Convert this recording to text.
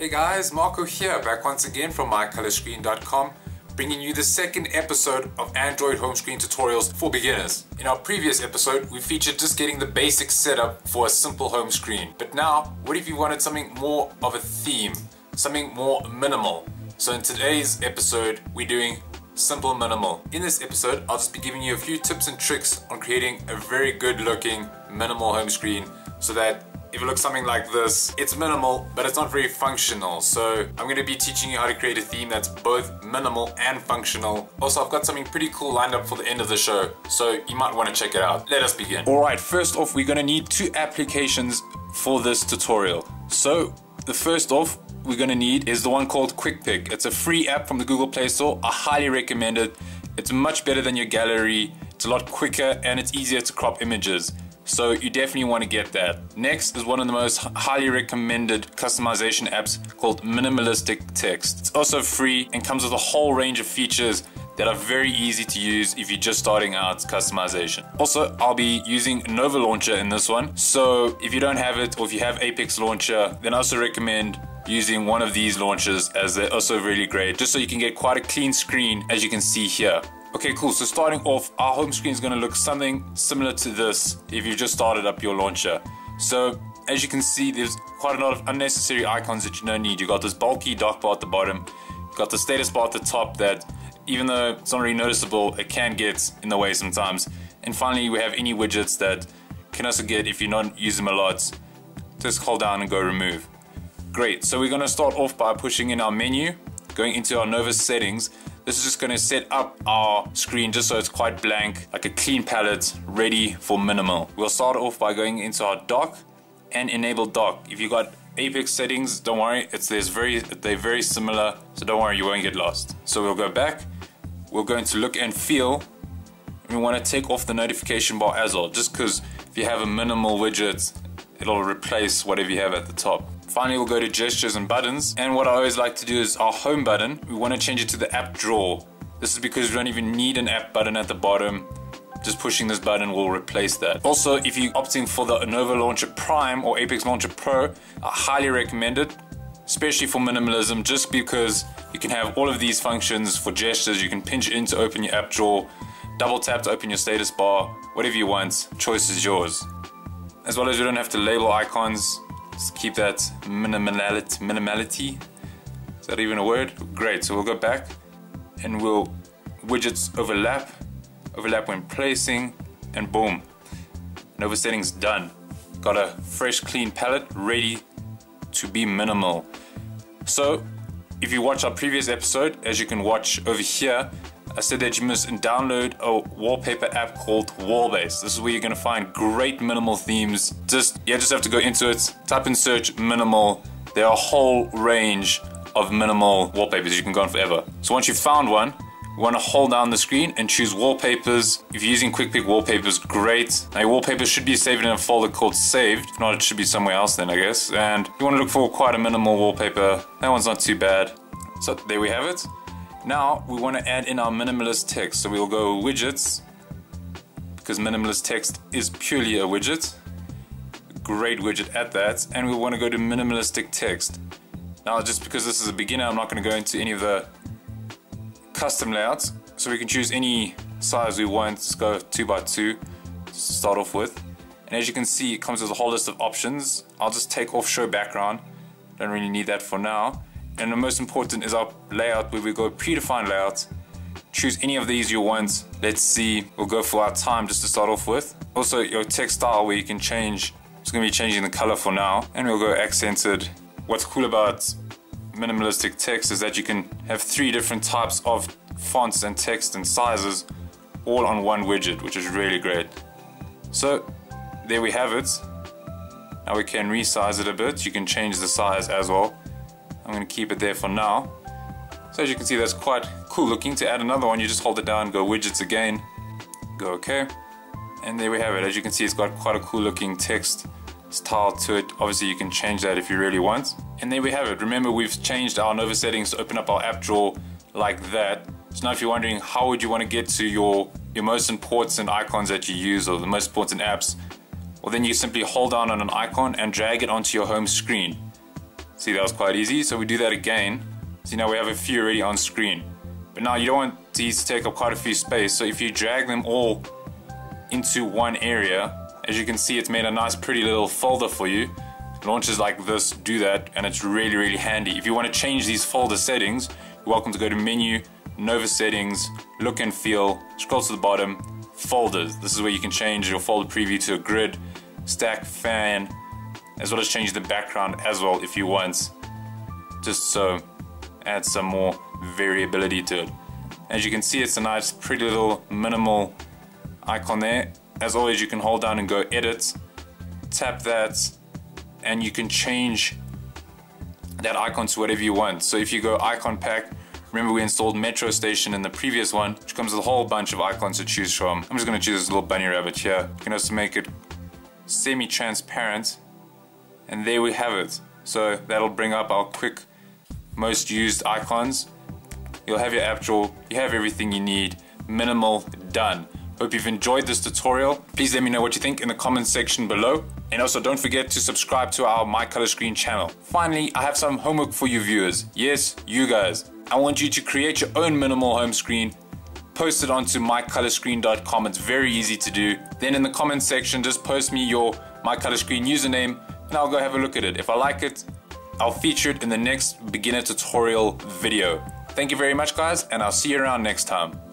Hey guys, Marco here, back once again from MyColorScreen.com, bringing you the second episode of Android home screen tutorials for beginners. In our previous episode, we featured just getting the basic setup for a simple home screen. But now, what if you wanted something more of a theme, something more minimal? So in today's episode, we're doing simple minimal. In this episode, I'll just be giving you a few tips and tricks on creating a very good looking minimal home screen so that if it looks something like this, it's minimal, but it's not very functional. So I'm going to be teaching you how to create a theme that's both minimal and functional. Also, I've got something pretty cool lined up for the end of the show, so you might want to check it out. Let us begin. Alright, first off, we're going to need two applications for this tutorial. So the first off we're going to need is the one called QuickPic. It's a free app from the Google Play Store. I highly recommend it. It's much better than your gallery. It's a lot quicker and it's easier to crop images. So you definitely want to get that. Next is one of the most highly recommended customization apps called Minimalistic Text. It's also free and comes with a whole range of features that are very easy to use if you're just starting out customization. Also, I'll be using Nova Launcher in this one. So if you don't have it or if you have Apex Launcher, then I also recommend using one of these launchers as they're also really great, just so you can get quite a clean screen as you can see here. Okay, cool. So starting off, our home screen is going to look something similar to this if you've just started up your launcher. So as you can see, there's quite a lot of unnecessary icons that you don't need. You've got this bulky dock bar at the bottom, you've got the status bar at the top that, even though it's not really noticeable, it can get in the way sometimes. And finally, we have any widgets that can also get, if you don't use them a lot, just hold down and go remove. Great, so we're going to start off by pushing in our menu, going into our Nova settings. This is just going to set up our screen just so it's quite blank, like a clean palette, ready for minimal. We'll start off by going into our dock and enable dock. If you've got Apex settings, don't worry, they're very similar, so don't worry, you won't get lost. So we'll go back, we're going to look and feel, and we want to take off the notification bar as well, just because if you have a minimal widget, it'll replace whatever you have at the top. Finally, we'll go to gestures and buttons, and what I always like to do is our home button, we want to change it to the app drawer. This is because we don't even need an app button at the bottom, just pushing this button will replace that. Also, if you're opting for the Nova Launcher Prime or Apex Launcher Pro, I highly recommend it, especially for minimalism, just because you can have all of these functions for gestures. You can pinch in to open your app drawer, double tap to open your status bar, whatever you want, choice is yours. As well as you don't have to label icons. Let's keep that minimality. Is that even a word? Great, so we'll go back and we'll widgets overlap when placing, and boom. Nova settings done. Got a fresh clean palette ready to be minimal. So if you watch our previous episode, as you can watch over here, I said that you must download a wallpaper app called Wallbase. This is where you're going to find great minimal themes. You just have to go into it, type in search minimal. There are a whole range of minimal wallpapers. You can go on forever. So once you've found one, you want to hold down the screen and choose wallpapers. If you're using QuickPic wallpapers, great. Now your wallpapers should be saved in a folder called saved. If not, it should be somewhere else then, I guess. And you want to look for quite a minimal wallpaper. That one's not too bad. So there we have it. Now we want to add in our minimalist text, so we'll go widgets, because minimalist text is purely a widget, great widget at that, and we want to go to minimalistic text. Now just because this is a beginner, I'm not going to go into any of the custom layouts, so we can choose any size we want. Let's go 2x2 to start off with, and as you can see it comes with a whole list of options. I'll just take off show background, don't really need that for now. And the most important is our layout, where we go predefined layout. Choose any of these you want. Let's see, we'll go for our time just to start off with. Also your text style, where you can change. It's going to be changing the color for now, and we'll go accented. What's cool about minimalistic text is that you can have three different types of fonts and text and sizes all on one widget, which is really great. So there we have it. Now we can resize it a bit. You can change the size as well. I'm going to keep it there for now. So as you can see, that's quite cool looking. To add another one, you just hold it down, go widgets again, go OK, and there we have it. As you can see, it's got quite a cool looking text style to it. Obviously you can change that if you really want. And there we have it. Remember, we've changed our Nova settings to open up our app drawer like that. So now if you're wondering how would you want to get to your most important icons that you use, or the most important apps, well then you simply hold down on an icon and drag it onto your home screen. See, that was quite easy. So we do that again. See, now we have a few already on screen. But now you don't want these to take up quite a few space. So if you drag them all into one area, as you can see, it's made a nice pretty little folder for you. Launchers like this do that, and it's really, really handy. If you want to change these folder settings, you're welcome to go to Menu, Nova Settings, Look and Feel, scroll to the bottom, Folders. This is where you can change your folder preview to a grid, stack, fan, as well as change the background as well if you want, just so add some more variability to it. As you can see, it's a nice pretty little minimal icon there. As always, you can hold down and go edit, tap that, and you can change that icon to whatever you want. So if you go icon pack, remember we installed Metro Station in the previous one, which comes with a whole bunch of icons to choose from. I'm just going to choose this little bunny rabbit here. You can also make it semi-transparent, and there we have it. So that'll bring up our quick most used icons. You'll have your app drawer, you have everything you need, minimal, done. Hope you've enjoyed this tutorial. Please let me know what you think in the comments section below. And also don't forget to subscribe to our MyColorScreen channel. Finally, I have some homework for you viewers. Yes, you guys. I want you to create your own minimal home screen, post it onto mycolorscreen.com. It's very easy to do. Then in the comments section, just post me your MyColorScreen username and I'll go have a look at it. If I like it, I'll feature it in the next beginner tutorial video. Thank you very much, guys, and I'll see you around next time.